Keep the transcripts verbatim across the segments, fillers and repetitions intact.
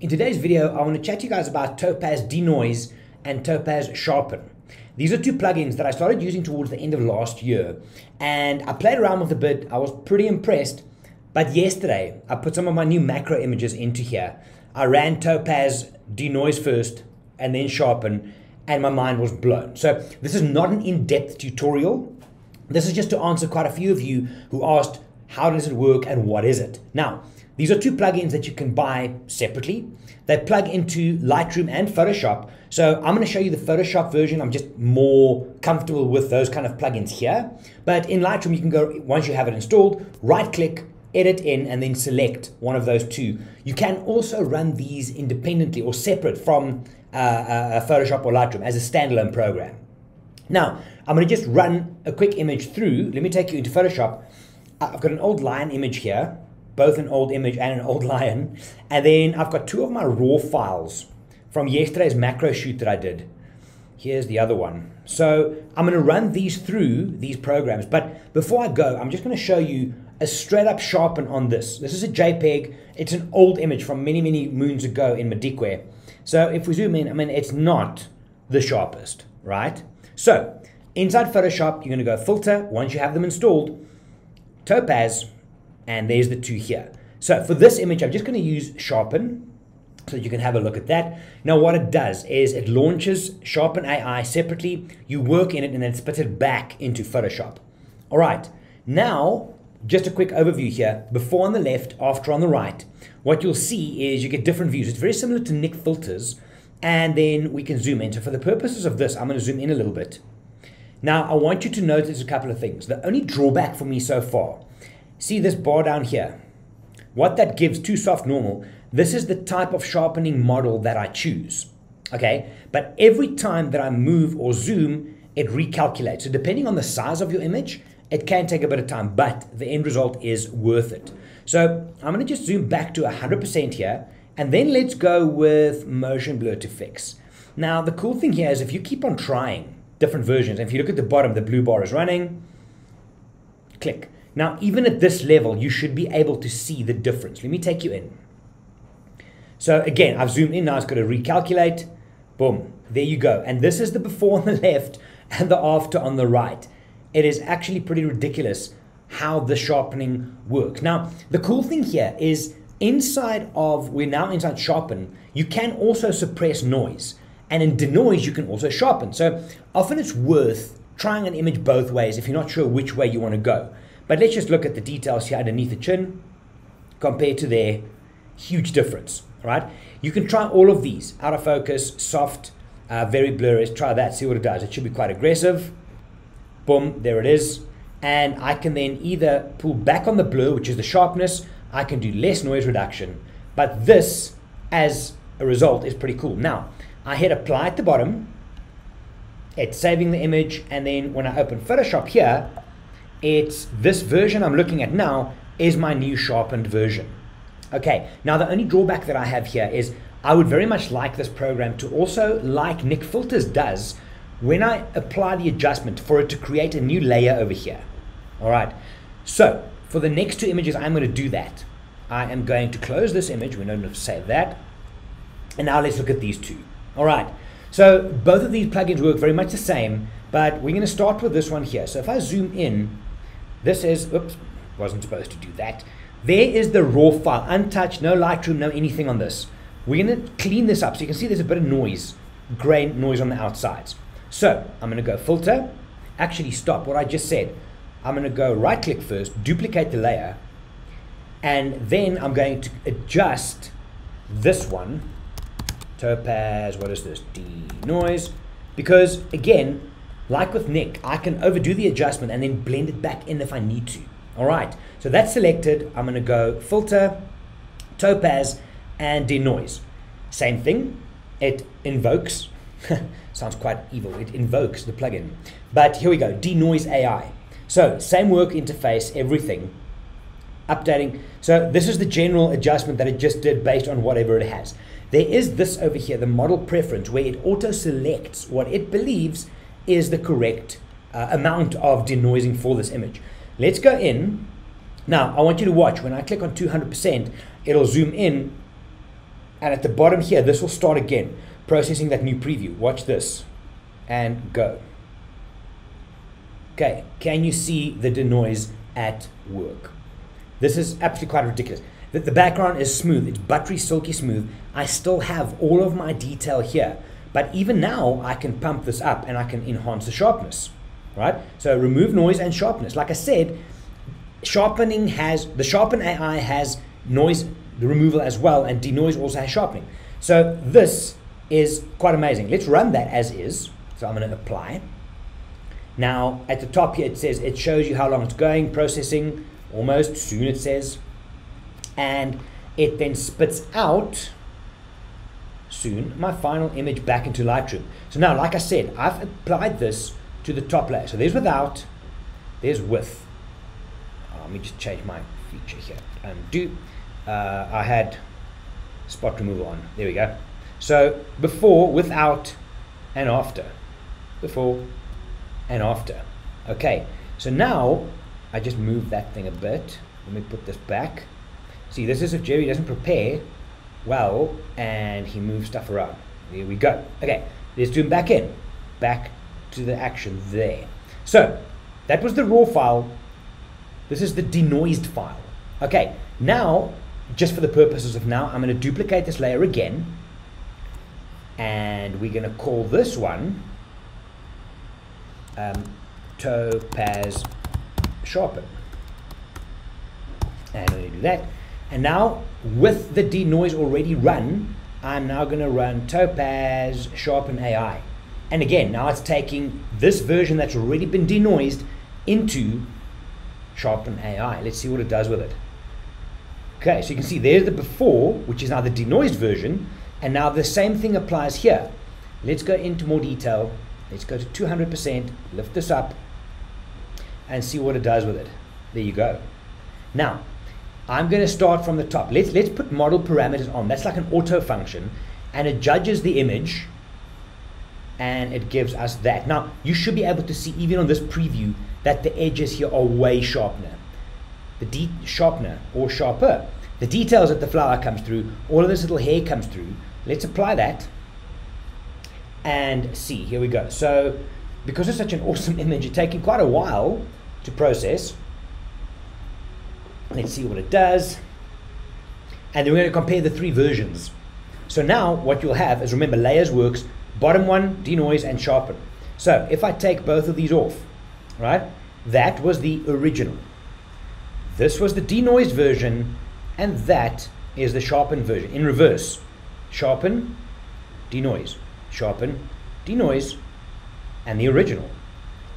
In today's video, I want to chat to you guys about Topaz Denoise and Topaz Sharpen. These are two plugins that I started using towards the end of last year, and I played around with a bit. I was pretty impressed, but yesterday I put some of my new macro images into here. I ran Topaz Denoise first and then Sharpen, and my mind was blown. So this is not an in-depth tutorial. This is just to answer quite a few of you who asked, how does it work and what is it? Now, these are two plugins that you can buy separately. They plug into Lightroom and Photoshop. So I'm going to show you the Photoshop version. I'm just more comfortable with those kind of plugins here. But in Lightroom, you can go, once you have it installed, right click, edit in, and then select one of those two. You can also run these independently or separate from uh, uh, Photoshop or Lightroom as a standalone program. Now, I'm going to just run a quick image through. Let me take you into Photoshop. I've got an old lion image here, both an old image and an old lion. And then I've got two of my raw files from yesterday's macro shoot that I did. Here's the other one. So I'm going to run these through these programs. But before I go, I'm just going to show you a straight up sharpen on this. This is a JPEG. It's an old image from many, many moons ago in Madikwe. So if we zoom in, I mean, it's not the sharpest, right? So inside Photoshop, you're going to go filter once you have them installed. Topaz, and there's the two here. So for this image, I'm just going to use Sharpen so that you can have a look at that. Now what it does is it launches Sharpen A I separately, you work in it, and then spits it back into Photoshop. All right, now just a quick overview here, before on the left, after on the right. What you'll see is you get different views. It's very similar to Nik Filters, and then we can zoom in. So for the purposes of this, I'm going to zoom in a little bit. Now, I want you to notice a couple of things. The only drawback for me so far, see this bar down here, what that gives to soft normal, this is the type of sharpening model that I choose, okay? But every time that I move or zoom, it recalculates. So depending on the size of your image, it can take a bit of time, but the end result is worth it. So I'm gonna just zoom back to one hundred percent here, and then let's go with motion blur to fix. Now, the cool thing here is if you keep on trying different versions, and if you look at the bottom, the blue bar is running, click. Now, even at this level, you should be able to see the difference. Let me take you in. So again, I've zoomed in, now it's gonna recalculate, boom, there you go. And this is the before on the left and the after on the right. It is actually pretty ridiculous how the sharpening works. Now, the cool thing here is inside of, we're now inside Sharpen, you can also suppress noise. And in Denoise, you can also sharpen. So often it's worth trying an image both ways if you're not sure which way you want to go. But let's just look at the details here underneath the chin compared to there. Huge difference, right? You can try all of these. Out of focus, soft, uh, very blurry. Try that, see what it does. It should be quite aggressive. Boom, there it is. And I can then either pull back on the blur, which is the sharpness. I can do less noise reduction. But this, as a result, is pretty cool. Now, I hit apply at the bottom, it's saving the image, and then when I open Photoshop here, it's this version I'm looking at now is my new sharpened version. Okay, now the only drawback that I have here is I would very much like this program to also, like Nik Filters does, when I apply the adjustment for it to create a new layer over here. All right, so for the next two images, I'm going to do that. I am going to close this image, we don't have to save that, and now let's look at these two. All right, so both of these plugins work very much the same, but we're gonna start with this one here. So if I zoom in, this is, oops, wasn't supposed to do that. There is the raw file, untouched, no Lightroom, no anything on this. We're gonna clean this up. So you can see there's a bit of noise, gray noise on the outsides. So I'm gonna go filter, actually stop what I just said. I'm gonna go right click first, duplicate the layer, and then I'm going to adjust this one Topaz, what is this, Denoise, because again, like with Nik, I can overdo the adjustment and then blend it back in if I need to. All right, so that's selected. I'm gonna go filter, Topaz, and Denoise. Same thing, it invokes, sounds quite evil, it invokes the plugin. But here we go, Denoise A I. So same work interface, everything, updating. So this is the general adjustment that it just did based on whatever it has. There is this over here, the model preference, where it auto-selects what it believes is the correct uh, amount of denoising for this image. Let's go in. Now, I want you to watch. When I click on two hundred percent, it'll zoom in And at the bottom here, this will start again, processing that new preview. Watch this and go. Okay, can you see the Denoise at work? This is absolutely quite ridiculous. The, the background is smooth, it's buttery, silky smooth. I still have all of my detail here, but even now I can pump this up and I can enhance the sharpness, right? So remove noise and sharpness. Like I said, sharpening has, the Sharpen A I has noise removal as well, and Denoise also has sharpening. So this is quite amazing. Let's run that as is. So I'm gonna apply. Now at the top here, it says, it shows you how long it's going, processing, almost soon it says, and it then spits out soon my final image back into Lightroom. So now, like I said, I've applied this to the top layer. So there's without, there's with. Oh, let me just change my feature here. Undo. Uh, I had spot removal on. There we go. So before, without, and after. Before and after. Okay. So now I just move that thing a bit. Let me put this back. See, this is if Jerry doesn't prepare well and he moves stuff around. There we go. Okay, let's zoom back in, back to the action there. So that was the raw file. This is the denoised file. Okay, now, just for the purposes of now, I'm going to duplicate this layer again, and we're going to call this one um, Topaz Sharpen. And I'm going to do that. And now, with the Denoise already run, I'm now going to run Topaz Sharpen A I. And again, now it's taking this version that's already been denoised into Sharpen A I. Let's see what it does with it. Okay, so you can see there's the before, which is now the denoised version, and now the same thing applies here. Let's go into more detail. Let's go to two hundred percent, lift this up, and see what it does with it. There you go. Now, I'm going to start from the top. Let's, let's put model parameters on. That's like an auto function, and it judges the image and it gives us that. Now, you should be able to see even on this preview that the edges here are way sharpener. The de sharpener or sharper. The details that the flower comes through, all of this little hair comes through. Let's apply that and see. Here we go. So, because it's such an awesome image, it's taking quite a while to process. Let's see what it does. And then we're going to compare the three versions. So now what you'll have is, remember, layers works, bottom one, denoise, and sharpen. So if I take both of these off, right, that was the original. This was the denoised version, and that is the sharpened version, in reverse. Sharpen, denoise, sharpen, denoise, and the original.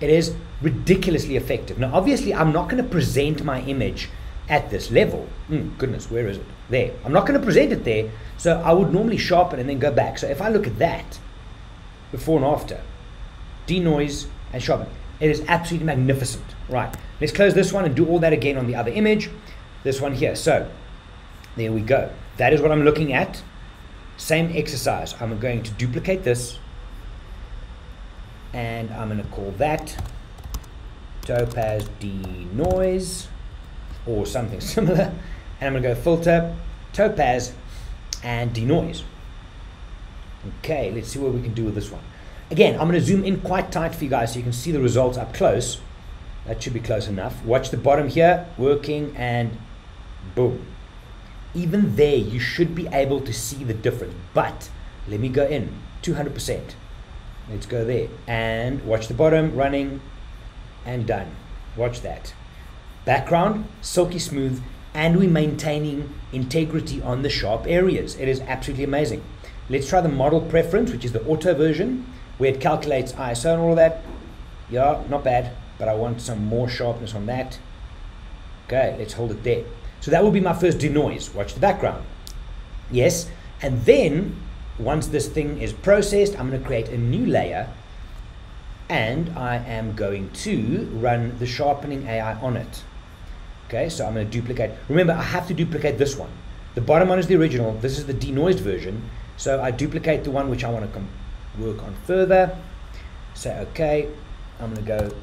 It is ridiculously effective. Now, obviously, I'm not going to present my image at this level. Mm, goodness, where is it? There. I'm not going to present it there, so I would normally sharpen and then go back. So if I look at that, before and after, denoise and sharpen, it is absolutely magnificent. Right, let's close this one and do all that again on the other image, this one here. So there we go. That is what I'm looking at. Same exercise. I'm going to duplicate this, and I'm going to call that Topaz Denoise or something similar, and I'm gonna go filter, Topaz, and denoise. Okay, let's see what we can do with this one. Again, I'm gonna zoom in quite tight for you guys so you can see the results up close. That should be close enough. Watch the bottom here, working, and boom. Even there, you should be able to see the difference, but let me go in, two hundred percent. Let's go there, and watch the bottom, running, and done. Watch that. Background, silky smooth, and we're maintaining integrity on the sharp areas. It is absolutely amazing. Let's try the model preference, which is the auto version, where it calculates I S O and all of that. Yeah, not bad, but I want some more sharpness on that. Okay, let's hold it there. So that will be my first denoise. Watch the background. Yes, and then once this thing is processed, I'm going to create a new layer, and I am going to run the sharpening A I on it. Okay, so I'm going to duplicate. Remember, I have to duplicate this one. The bottom one is the original. This is the denoised version. So I duplicate the one which I want to come work on further. Say, okay, I'm going to go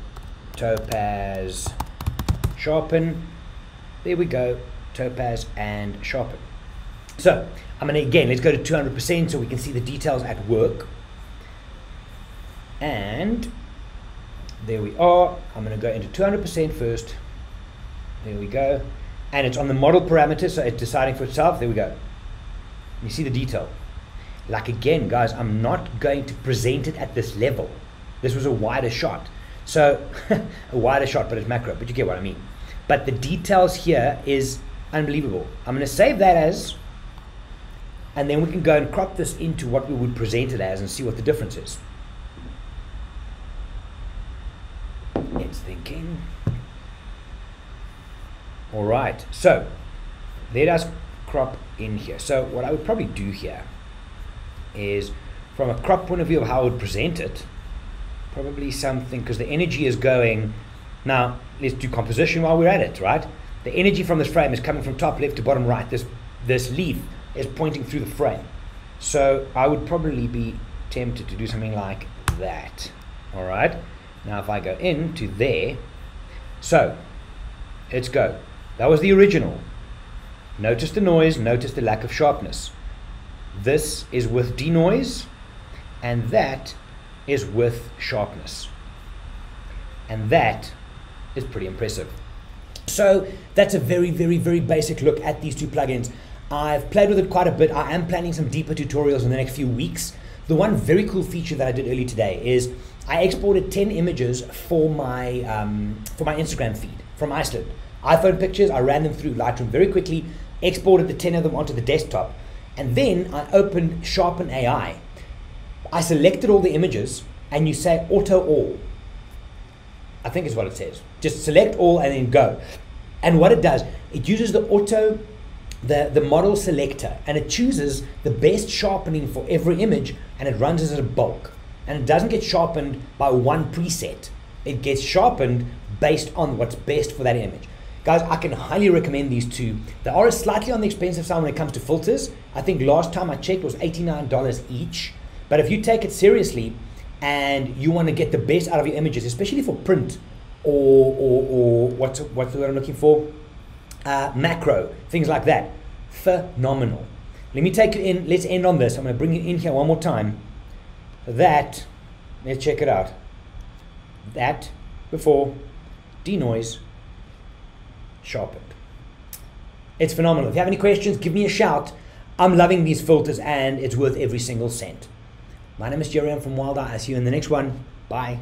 Topaz Sharpen. There we go, Topaz and Sharpen. So I'm going to, again, let's go to two hundred percent so we can see the details at work. And there we are. I'm going to go into two hundred percent first. There we go. And it's on the model parameter, so it's deciding for itself. There we go. You see the detail. Like, again, guys, I'm not going to present it at this level. This was a wider shot. So a wider shot, but it's macro, but you get what I mean. But the details here is unbelievable. I'm going to save that as, and then we can go and crop this into what we would present it as and see what the difference is. It's thinking. All right, so let us crop in here. So what I would probably do here is, from a crop point of view of how I would present it, probably something, because the energy is going, now let's do composition while we're at it, right? The energy from this frame is coming from top left to bottom right. This, this leaf is pointing through the frame. So I would probably be tempted to do something like that, all right? Now if I go into there, so let's go. That was the original. Notice the noise, notice the lack of sharpness. This is with denoise, and that is with sharpness. And that is pretty impressive. So that's a very, very, very basic look at these two plugins. I've played with it quite a bit. I am planning some deeper tutorials in the next few weeks. The one very cool feature that I did earlier today is I exported ten images for my, um, for my Instagram feed from Iceland. iPhone pictures, I ran them through Lightroom very quickly, exported the ten of them onto the desktop, and then I opened Sharpen A I. I selected all the images, and you say auto all, I think is what it says. Just select all and then go. And what it does, it uses the auto, the, the model selector, and it chooses the best sharpening for every image, and it runs as a bulk. And it doesn't get sharpened by one preset. It gets sharpened based on what's best for that image. Guys, I can highly recommend these two. They are slightly on the expensive side when it comes to filters. I think last time I checked it was eighty-nine dollars each. But if you take it seriously and you want to get the best out of your images, especially for print or, or, or what's, what's the word I'm looking for? Uh, macro, things like that. Phenomenal. Let me take you in. Let's end on this. I'm going to bring it in here one more time. That, let's check it out. That before, denoise, sharpened. It's phenomenal. If you have any questions, give me a shout. I'm loving these filters and it's worth every single cent. My name is Jerry. I'm from Wild Eye. I'll see you in the next one. Bye.